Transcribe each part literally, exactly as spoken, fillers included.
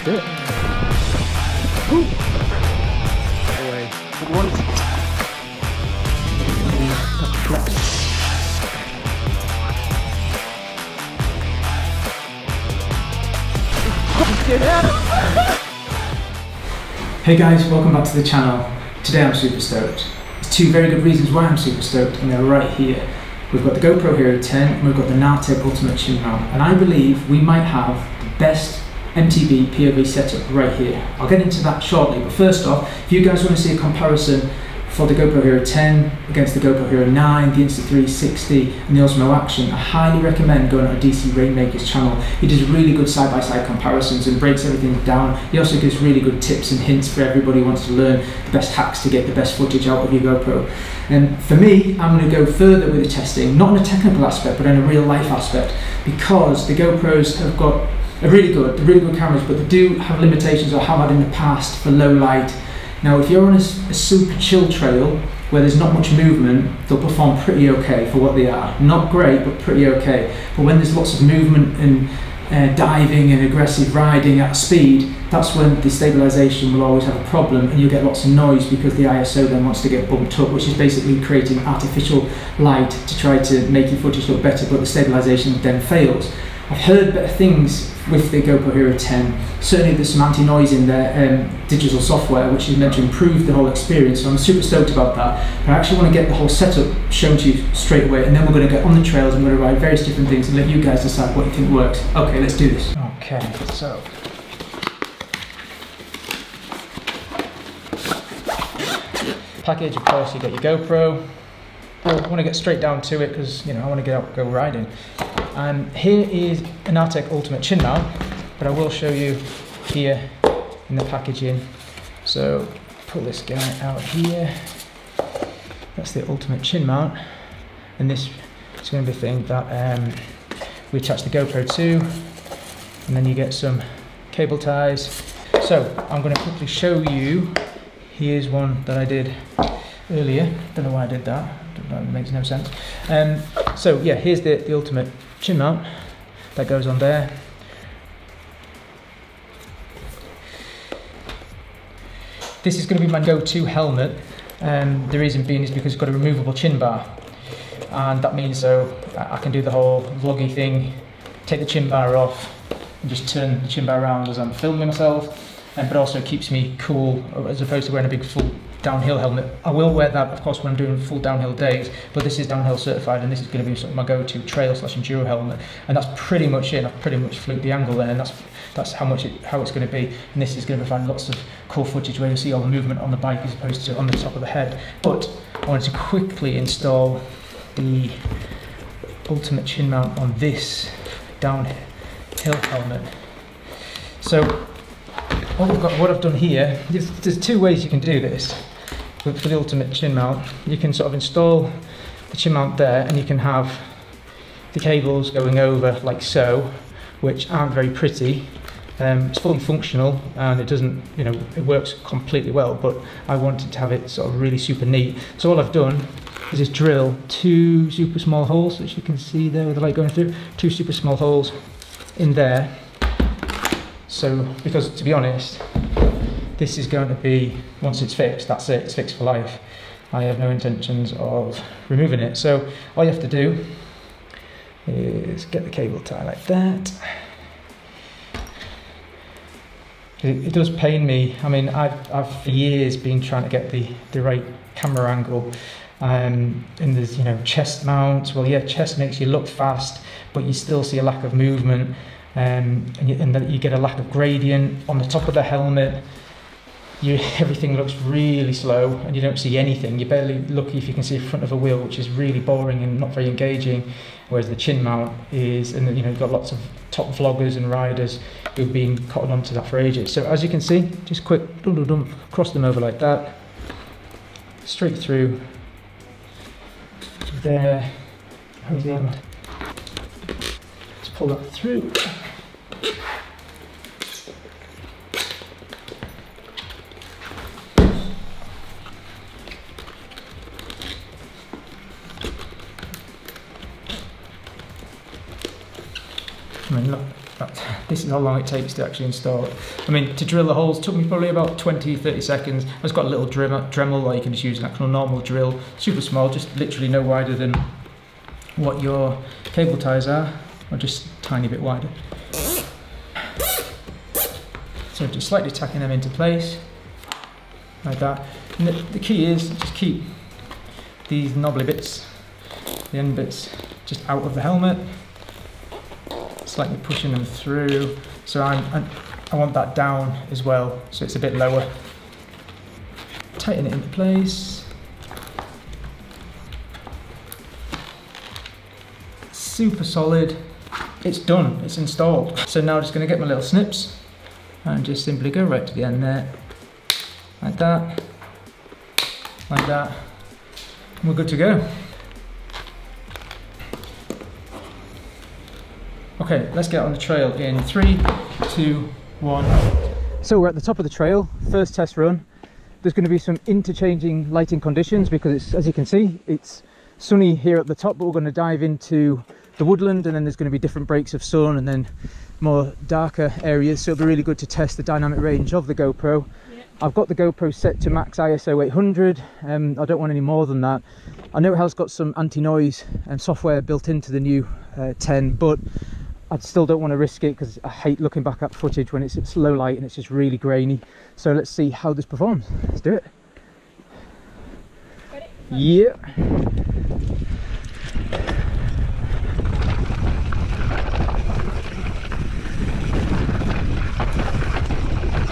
Let's do it. Woo. Away. Good one. Hey guys, welcome back to the channel. Today I'm super stoked. There's two very good reasons why I'm super stoked, and they're right here. We've got the GoPro Hero ten and we've got the Gnartec Ultimate Chin Mount, and I believe we might have the best M T B P O V setup right here. I'll get into that shortly, but first off, if you guys want to see a comparison for the GoPro Hero ten against the GoPro Hero nine, the Insta three sixty and the Osmo Action, I highly recommend going on D C Rainmaker's channel. He does really good side-by-side comparisons and breaks everything down. He also gives really good tips and hints for everybody who wants to learn the best hacks to get the best footage out of your GoPro. And for me, I'm going to go further with the testing, not in a technical aspect, but in a real-life aspect, because the GoPros have got a really good, they're really good cameras, but they do have limitations or have had in the past for low light. Now, if you're on a, a super chill trail where there's not much movement, they'll perform pretty okay for what they are. Not great, but pretty okay. But when there's lots of movement and uh, diving and aggressive riding at speed, that's when the stabilization will always have a problem, and you'll get lots of noise because the I S O then wants to get bumped up, which is basically creating artificial light to try to make your footage look better, but the stabilization then fails. I've heard better things with the GoPro Hero ten. Certainly there's some anti-noise in their um, digital software, which is meant to improve the whole experience, so I'm super stoked about that. But I actually want to get the whole setup shown to you straight away, and then we're going to get on the trails and we're going to ride various different things and let you guys decide what you think works. Okay, let's do this. Okay, so. Package, of course, you get your GoPro. I want to get straight down to it because, you know, I want to get out and go riding. Um, here is a Gnartec Ultimate Chin Mount, but I will show you here in the packaging. So pull this guy out here. That's the Ultimate Chin Mount, and this is going to be the thing that um, we attach the GoPro to, and then you get some cable ties. So I'm going to quickly show you. Here's one that I did earlier. Don't know why I did that. That makes no sense. Um, so yeah, here's the, the Ultimate Chin Mount that goes on there. This is going to be my go-to helmet, and um, the reason being is because it's got a removable chin bar, and that means so I can do the whole vloggy thing, take the chin bar off and just turn the chin bar around as I'm filming myself, and but also keeps me cool as opposed to wearing a big full downhill helmet. I will wear that, of course, when I'm doing full downhill days, but this is downhill certified, and this is going to be my go-to trail slash enduro helmet, and that's pretty much it. I've pretty much fluked the angle there, and that's that's how much it, how it's going to be, and this is going to provide lots of cool footage where you see all the movement on the bike as opposed to on the top of the head. But I wanted to quickly install the Ultimate Chin Mount on this downhill helmet. So what I've, got, what I've done here, there's, there's two ways you can do this. For the Ultimate Chin Mount, you can sort of install the chin mount there, and you can have the cables going over like so, which aren't very pretty. Um, it's fully functional, and it doesn't, you know, it works completely well, but I wanted to have it sort of really super neat. So all I've done is just drill two super small holes, which you can see there with the light going through, two super small holes in there. So, because to be honest, this is going to be, once it's fixed, that's it, it's fixed for life. I have no intentions of removing it. So all you have to do is get the cable tie like that. It, it does pain me. I mean, I've, I've for years been trying to get the, the right camera angle. Um, and there's, you know, chest mounts. Well, yeah, chest makes you look fast, but you still see a lack of movement. Um, and, you, and then you get a lack of gradient on the top of the helmet. You, everything looks really slow, and you don't see anything. You're barely lucky if you can see the front of a wheel, which is really boring and not very engaging. Whereas the chin mount is, and you know, you've got lots of top vloggers and riders who've been cotton onto that for ages. So as you can see, just quick, dum dum dum, cross them over like that, straight through there. And let's pull that through. I mean, look, that, This is how long it takes to actually install it. I mean, to drill the holes took me probably about twenty, thirty seconds. I've just got a little Dremel, like you can just use an actual normal drill, super small, just literally no wider than what your cable ties are, or just a tiny bit wider. So just slightly tacking them into place, like that. And the, the key is just keep these knobbly bits, the end bits, just out of the helmet, slightly pushing them through. So I'm, I'm, I want that down as well, so it's a bit lower. Tighten it into place. Super solid. It's done, it's installed. So now I'm just gonna get my little snips and just simply go right to the end there. Like that, like that. And we're good to go. Okay, let's get on the trail in three, two, one. So we're at the top of the trail, first test run. There's going to be some interchanging lighting conditions because it's, as you can see, it's sunny here at the top, but we're going to dive into the woodland and then there's going to be different breaks of sun and then more darker areas. So it'll be really good to test the dynamic range of the GoPro. Yep. I've got the GoPro set to max I S O eight hundred. Um, I don't want any more than that. I know it has got some anti-noise um, software built into the new uh, ten, but I still don't want to risk it because I hate looking back at footage when it's, it's low light and it's just really grainy. So let's see how this performs. Let's do it. Got it? Yeah.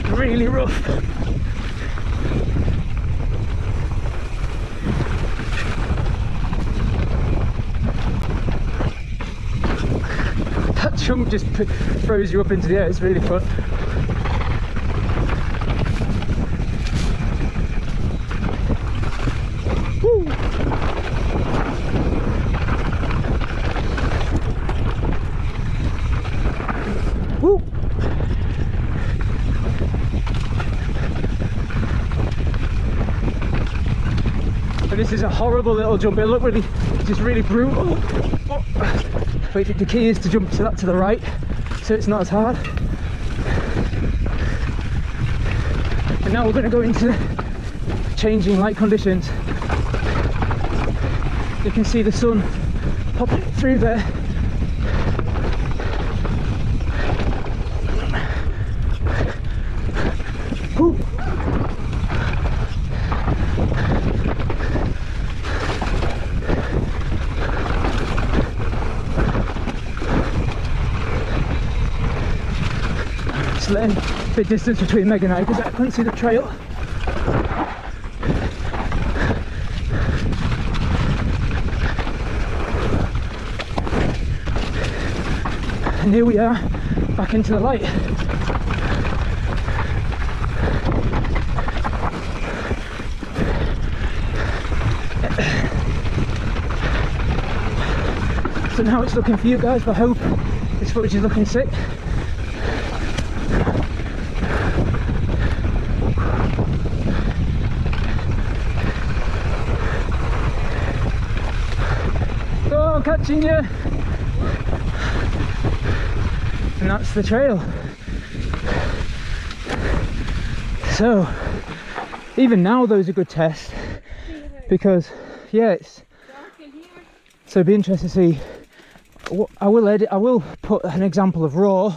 It's really rough. Chunk just throws you up into the air, it's really fun. Woo. Woo. And this is a horrible little jump, it looked really, just really brutal. Oh. Oh. But the key is to jump to that to the right, so it's not as hard. And now we're going to go into changing light conditions. You can see the sun popping through there. Woo. Letting a bit distance between Meg and I because I couldn't see the trail. And here we are, back into the light. So now it's looking for you guys, but I hope this footage is looking sick. Catching you, and that's the trail. So even now those are good tests because yeah, it's so it'd be interesting to see. I will edit, I will put an example of raw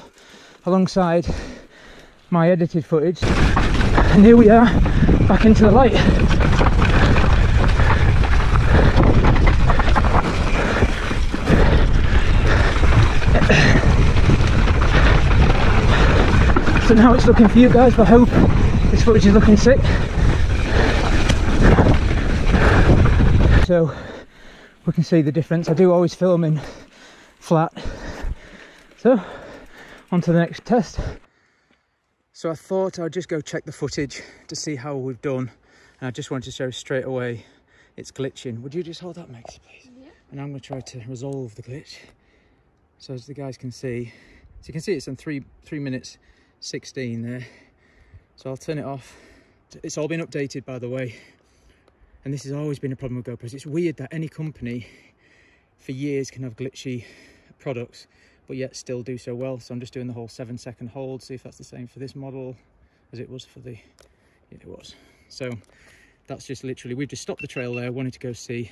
alongside my edited footage, and here we are back into the light. So now it's looking for you guys, but I hope this footage is looking sick. So we can see the difference. I do always film in flat. So on to the next test. So I thought I'd just go check the footage to see how we've done. And I just wanted to show straight away it's glitching. Would you just hold that, Meg, please? Yeah. And I'm going to try to resolve the glitch. So as the guys can see, so you can see it's in three three minutes. sixteen there, so I'll turn it off. It's all been updated, by the way, and this has always been a problem with GoPros. It's weird that any company for years can have glitchy products, but yet still do so well. So I'm just doing the whole seven second hold, see if that's the same for this model as it was for the, yeah, it was. So that's just literally, we've just stopped the trail there, wanted to go see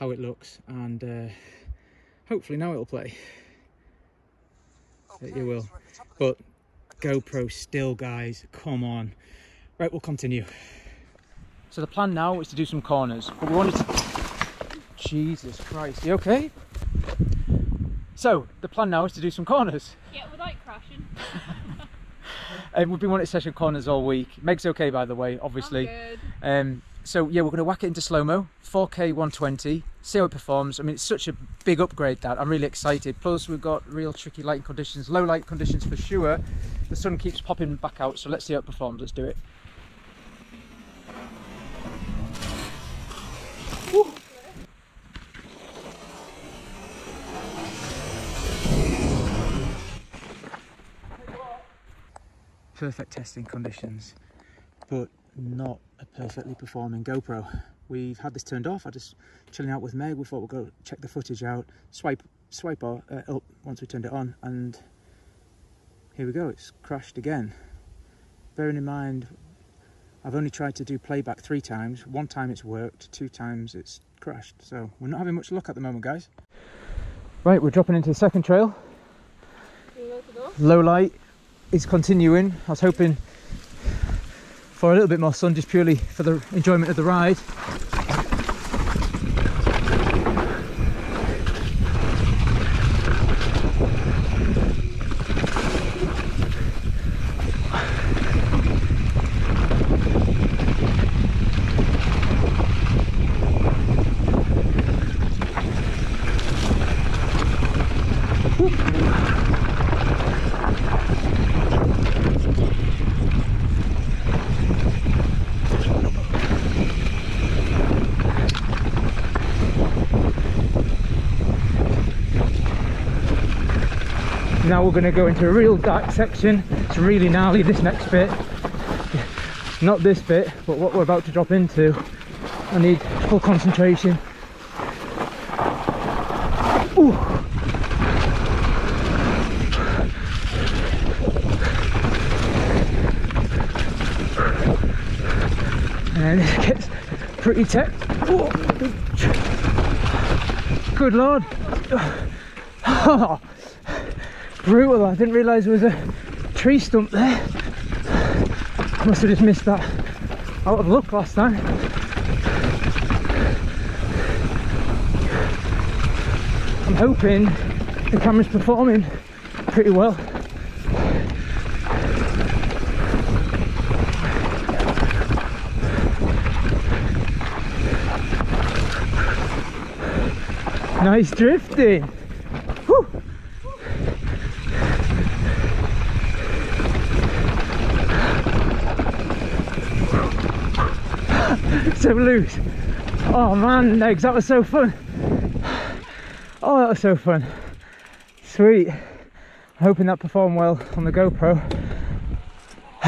how it looks, and uh, hopefully now it'll play. It will, but GoPro still, guys, come on. Right, we'll continue. So the plan now is to do some corners, but we wanted to... Jesus Christ, you okay? So the plan now is to do some corners. Yeah, without crashing. And we've been wanting session corners all week. Meg's okay, by the way, obviously. I'm good. Um, so yeah, we're going to whack it into slow-mo, four K one twenty, see how it performs. I mean, it's such a big upgrade that I'm really excited. Plus we've got real tricky lighting conditions, low light conditions for sure. The sun keeps popping back out, so let's see how it performs. Let's do it. Woo. Perfect testing conditions, but not a perfectly performing GoPro. We've had this turned off. I just chilling out with Meg. We thought we'll go check the footage out. Swipe, swipe up, uh, up once we turned it on, and here we go. It's crashed again. Bearing in mind, I've only tried to do playback three times. One time it's worked. Two times it's crashed. So we're not having much luck at the moment, guys. Right, we're dropping into the second trail. Low light. It's continuing. I was hoping for a little bit more sun, just purely for the enjoyment of the ride. Now we're going to go into a real dark section. It's really gnarly, this next bit. Not this bit, but what we're about to drop into. I need full concentration. Ooh. And this gets pretty tech. Good Lord. Brutal. I didn't realise there was a tree stump there. Must have just missed that out of luck last time. I'm hoping the camera's performing pretty well. Nice drifting. So loose. Oh man, legs, that was so fun. Oh, that was so fun. Sweet. I'm hoping that performed well on the GoPro.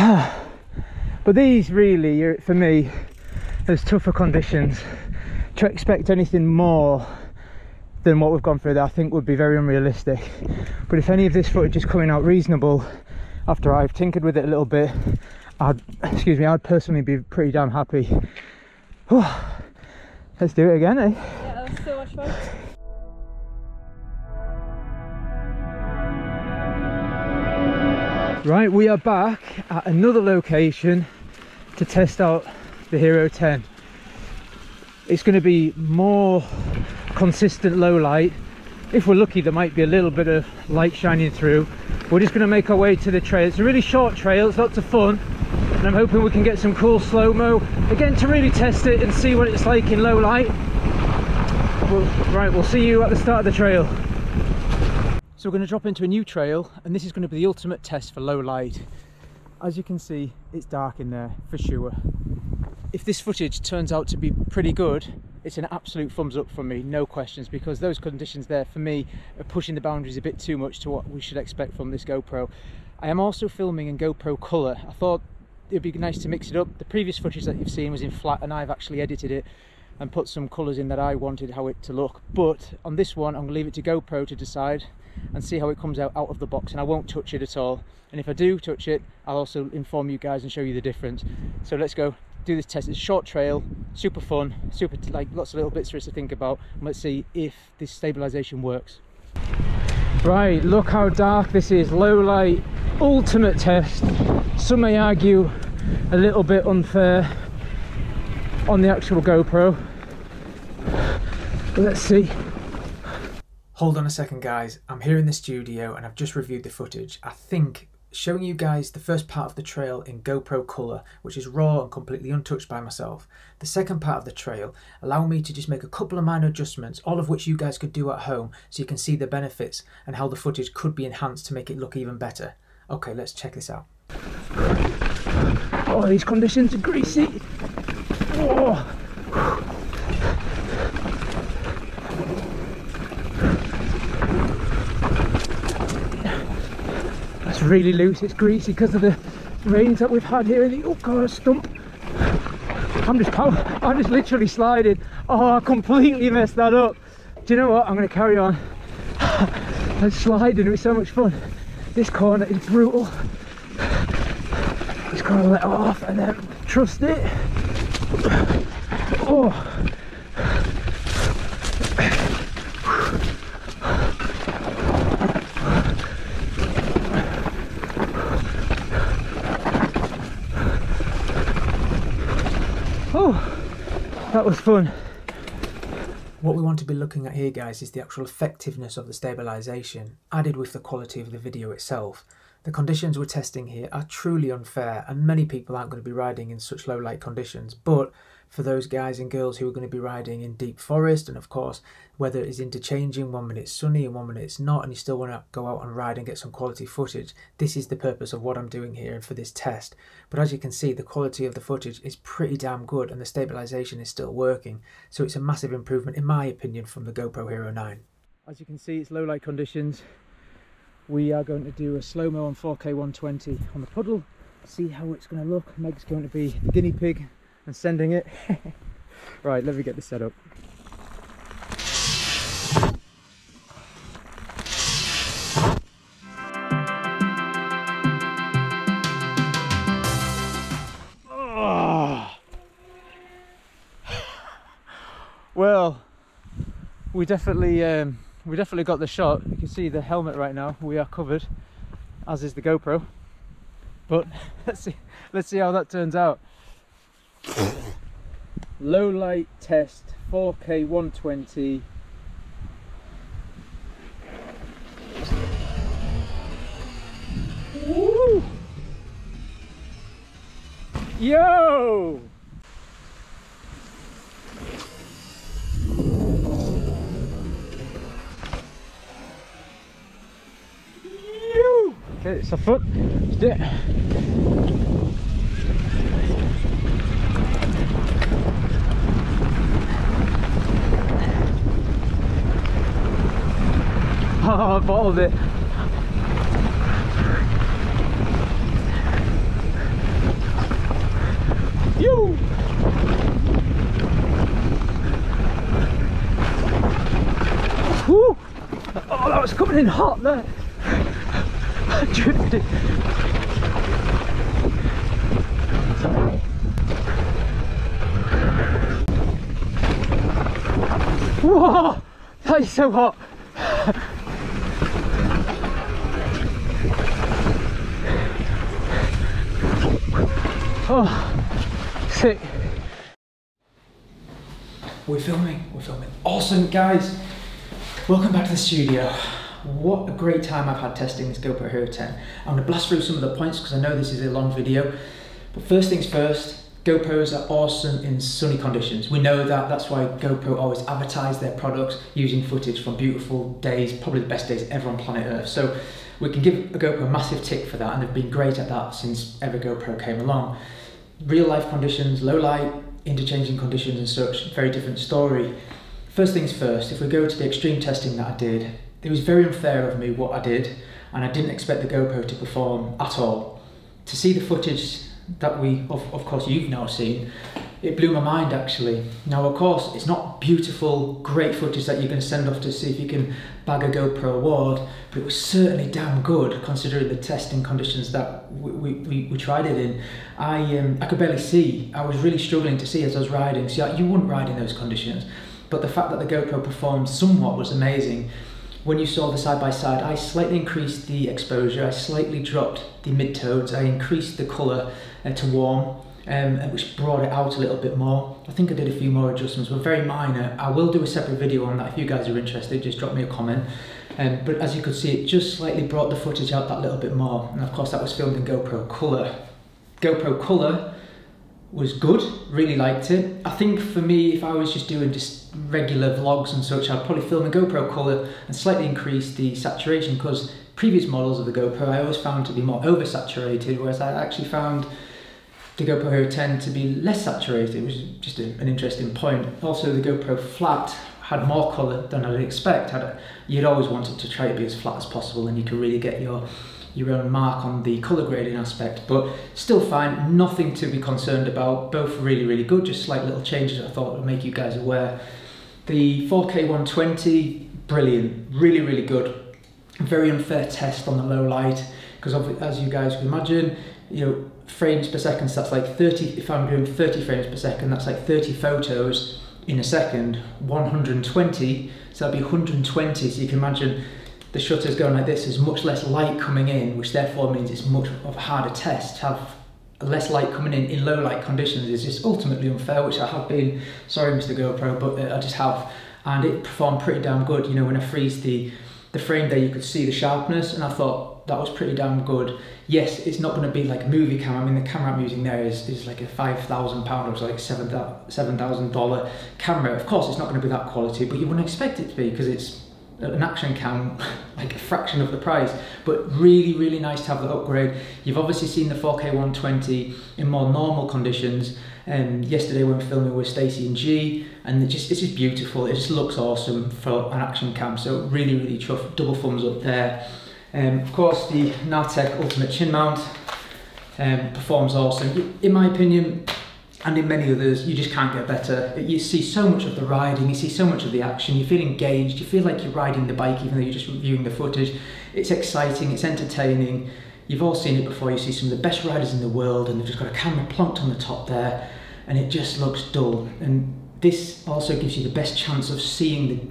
But these really, for me, there's tougher conditions. To expect anything more than what we've gone through there, I think would be very unrealistic. But if any of this footage is coming out reasonable after I've tinkered with it a little bit, I'd, excuse me, I'd personally be pretty damn happy. Whew. Let's do it again, eh? Yeah, that was so much fun. Right, we are back at another location to test out the Hero ten. It's going to be more consistent low light. If we're lucky, there might be a little bit of light shining through. We're just going to make our way to the trail. It's a really short trail, it's lots of fun, and I'm hoping we can get some cool slow-mo again to really test it and see what it's like in low light. Well, right, we'll see you at the start of the trail. So we're going to drop into a new trail, and this is going to be the ultimate test for low light. As you can see, it's dark in there for sure. If this footage turns out to be pretty good, it's an absolute thumbs up from me, no questions, because those conditions there for me are pushing the boundaries a bit too much to what we should expect from this GoPro. I am also filming in GoPro colour. I thought it would be nice to mix it up. The previous footage that you've seen was in flat, and I've actually edited it and put some colours in that I wanted how it to look. But on this one, I'm going to leave it to GoPro to decide and see how it comes out out of the box, and I won't touch it at all. And if I do touch it, I'll also inform you guys and show you the difference. So let's go do this test. It's a short trail, super fun, super, like, lots of little bits for us to think about, and let's see if this stabilization works. Right, look how dark this is. Low light, ultimate test. Some may argue a little bit unfair on the actual GoPro. Let's see. Hold on a second, guys. I'm here in the studio and I've just reviewed the footage. I think showing you guys the first part of the trail in GoPro colour, which is raw and completely untouched by myself. The second part of the trail allowed me to just make a couple of minor adjustments, all of which you guys could do at home, so you can see the benefits and how the footage could be enhanced to make it look even better. Okay, let's check this out. Oh, these conditions are greasy. Oh. It's really loose, it's greasy because of the rains that we've had here in the, oh god, a stump. I'm just, I just literally slided. Oh, I completely messed that up. Do you know what, I'm going to carry on. I'm sliding, it was so much fun. This corner is brutal. Just got to let off and then trust it. Oh. That was fun. What we want to be looking at here, guys, is the actual effectiveness of the stabilisation added with the quality of the video itself. The conditions we're testing here are truly unfair, and many people aren't going to be riding in such low light conditions, but for those guys and girls who are going to be riding in deep forest, and of course weather is interchanging, one minute it's sunny and one minute it's not, and you still want to go out and ride and get some quality footage, this is the purpose of what I'm doing here and for this test. But as you can see, the quality of the footage is pretty damn good and the stabilisation is still working, so it's a massive improvement in my opinion from the GoPro Hero nine. As you can see, it's low light conditions. We are going to do a slow-mo on four K one twenty on the puddle, see how it's going to look. Meg's going to be the guinea pig and sending it. Right, let me get this set up. Oh. Well, we definitely um, we definitely got the shot. You can see the helmet right now. We are covered, as is the GoPro. But let's see, let's see how that turns out. Low light test, four K one twenty. Woo! Yo! Yo! Okay, it's a foot. It's it. Oh, I bottled it. You. Woo! Oh, that was coming in hot there. I drifted. Whoa! That is so hot. Oh, sick. We're filming, we're filming. Awesome, guys. Welcome back to the studio. What a great time I've had testing this GoPro Hero ten. I'm gonna blast through some of the points because I know this is a long video. But first things first, GoPros are awesome in sunny conditions. We know that, that's why GoPro always advertise their products using footage from beautiful days, probably the best days ever on planet Earth. So we can give a GoPro a massive tick for that, and they've been great at that since ever GoPro came along. Real life conditions, low light, interchanging conditions and such, very different story. First things first, if we go to the extreme testing that I did, it was very unfair of me what I did, and I didn't expect the GoPro to perform at all. To see the footage that we, of, of course, you've now seen, it blew my mind actually. Now of course it's not beautiful, great footage that you can send off to see if you can bag a GoPro award, but it was certainly damn good considering the testing conditions that we, we, we tried it in. I, um, I could barely see, I was really struggling to see as I was riding, so you wouldn't ride in those conditions, but the fact that the GoPro performed somewhat was amazing. When you saw the side-by-side, I slightly increased the exposure, I slightly dropped the mid-tones, I increased the colour uh, to warm, um, which brought it out a little bit more. I think I did a few more adjustments, but very minor. I will do a separate video on that if you guys are interested, just drop me a comment. Um, but as you could see, it just slightly brought the footage out that little bit more. And of course that was filmed in GoPro Colour. GoPro Colour was good, really liked it. I think for me, if I was just doing just regular vlogs and such, I'd probably film a GoPro Colour and slightly increase the saturation, because previous models of the GoPro I always found to be more oversaturated, whereas I actually found the GoPro Hero ten to be less saturated, which is just a, an interesting point. Also, the GoPro Flat had more colour than I'd expect. I'd, you'd always want it to try to be as flat as possible, and you can really get your your own mark on the colour grading aspect, but still fine, nothing to be concerned about, both really really good, just slight little changes I thought would make you guys aware. The four K one twenty, brilliant, really really good, very unfair test on the low light, because as you guys can imagine, you know, frames per second, so that's like thirty, if I'm doing thirty frames per second, that's like thirty photos in a second, one hundred twenty, so that'd be one hundred twenty, so you can imagine the shutter's going like this, there's much less light coming in, which therefore means it's much of a harder test. To have less light coming in in low light conditions is just ultimately unfair, which I have been, sorry Mister GoPro, but I just have, and it performed pretty damn good. You know, when I freeze the, the frame there, you could see the sharpness, and I thought that was pretty damn good. Yes, it's not going to be like a movie camera. I mean, the camera I'm using there is, is like a five thousand pound or like seven thousand dollar camera. Of course, it's not going to be that quality, but you wouldn't expect it to be, because it's an action cam, like a fraction of the price, but really, really nice to have that upgrade. You've obviously seen the four K one twenty in more normal conditions. Um, yesterday when we were filming with Stacey and G, and it just, it's just beautiful. It just looks awesome for an action cam, so really, really tough. Double thumbs up there. Um, of course, the Gnartec Ultimate Chin Mount um, performs awesome. In my opinion, and in many others, you just can't get better. You see so much of the riding, you see so much of the action, you feel engaged, you feel like you're riding the bike even though you're just reviewing the footage. It's exciting, it's entertaining. You've all seen it before, you see some of the best riders in the world and they've just got a camera plonked on the top there and it just looks dull. And this also gives you the best chance of seeing the,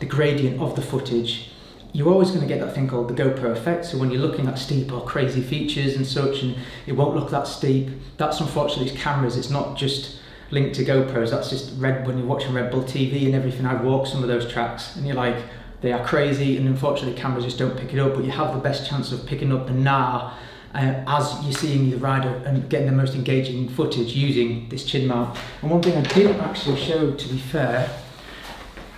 the gradient of the footage. You're always going to get that thing called the GoPro effect, so when you're looking at steep or crazy features and such, and it won't look that steep. That's unfortunately these cameras, it's not just linked to GoPros, that's just Red, when you're watching Red Bull T V and everything, I walk some of those tracks and you're like, they are crazy, and unfortunately cameras just don't pick it up, but you have the best chance of picking up the gnar uh, as you're seeing the rider and getting the most engaging footage using this chin mount. And one thing I didn't actually show, to be fair,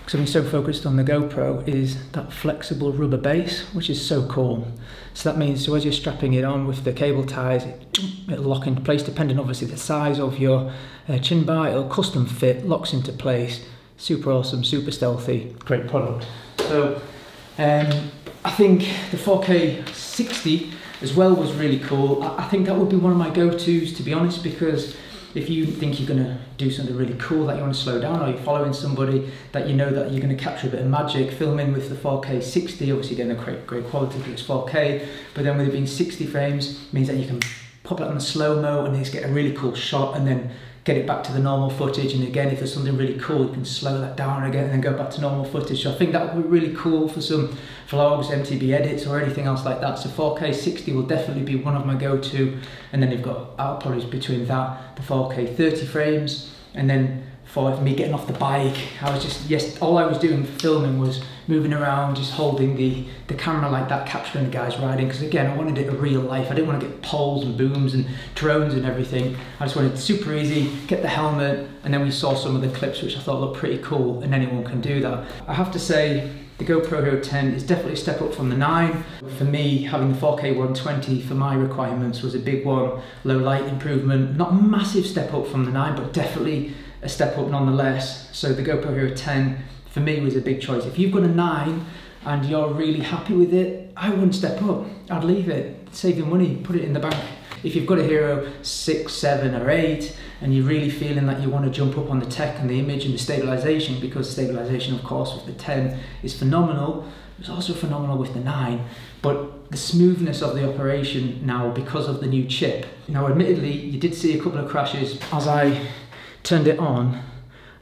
so we're so focused on the GoPro, is that flexible rubber base, which is so cool. So that means, so as you're strapping it on with the cable ties, it, it'll lock into place, depending obviously the size of your uh, chin bar, it'll custom fit, locks into place. Super awesome, super stealthy, great product. So um, I think the four K sixty as well was really cool. I, I think that would be one of my go-tos, to be honest, because if you think you're going to do something really cool that you want to slow down, or you're following somebody that you know that you're going to capture a bit of magic, filming with the four K sixty, obviously getting a great, great quality because it's four K, but then with it being sixty frames, means that you can pop it on a slow-mo and just get a really cool shot and then get it back to the normal footage. And again, if there's something really cool, you can slow that down again and then go back to normal footage. So I think that would be really cool for some vlogs, M T B edits or anything else like that. So four K sixty will definitely be one of my go-to. And then you've got out probably between that, the four K thirty frames. And then for me getting off the bike, I was just, yes, all I was doing for filming was moving around, just holding the, the camera like that, capturing the guys riding, because again, I wanted it a real life. I didn't want to get poles and booms and drones and everything. I just wanted it super easy, get the helmet, and then we saw some of the clips which I thought looked pretty cool, and anyone can do that. I have to say, the GoPro Hero ten is definitely a step up from the nine. For me, having the four K one twenty for my requirements was a big one, low light improvement, not a massive step up from the nine, but definitely a step up nonetheless. So the GoPro Hero ten for me was a big choice. If you've got a nine and you're really happy with it, I wouldn't step up, I'd leave it, save your money, put it in the bank. If you've got a Hero six, seven or eight and you're really feeling that you want to jump up on the tech and the image and the stabilization, because stabilization of course with the ten is phenomenal, it was also phenomenal with the nine, but the smoothness of the operation now because of the new chip. Now admittedly you did see a couple of crashes. As I turned it on,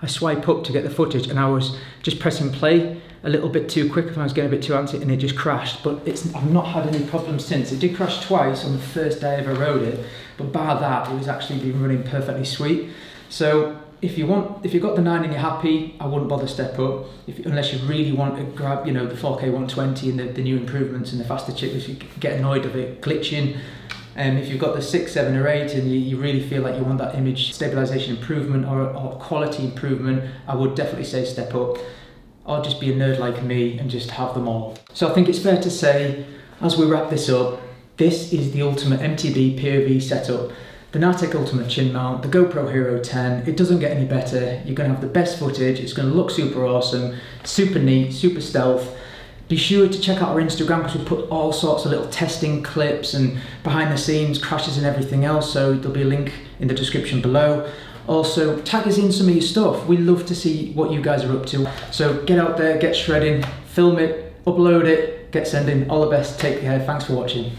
I swipe up to get the footage and I was just pressing play a little bit too quick and I was getting a bit too antsy and it just crashed, but it's, I've not had any problems since. It did crash twice on the first day I ever rode it, but bar that, it was actually been running perfectly sweet. So if you want, if you've got the nine and you're happy, I wouldn't bother step up, if, unless you really want to grab, you know, the four K one twenty and the, the new improvements and the faster chip, if you get annoyed of it glitching. And um, if you've got the six, seven or eight and you, you really feel like you want that image stabilization improvement or, or quality improvement, I would definitely say step up, or just be a nerd like me and just have them all. So I think it's fair to say, as we wrap this up, this is the ultimate M T B P O V setup. The Gnartec Ultimate Chin Mount, the GoPro Hero ten, it doesn't get any better. You're gonna have the best footage, it's gonna look super awesome, super neat, super stealth. Be sure to check out our Instagram because we put all sorts of little testing clips and behind the scenes crashes and everything else, so there'll be a link in the description below. Also, tag us in some of your stuff. We love to see what you guys are up to. So get out there, get shredding, film it, upload it, get sending. All the best, take care, thanks for watching.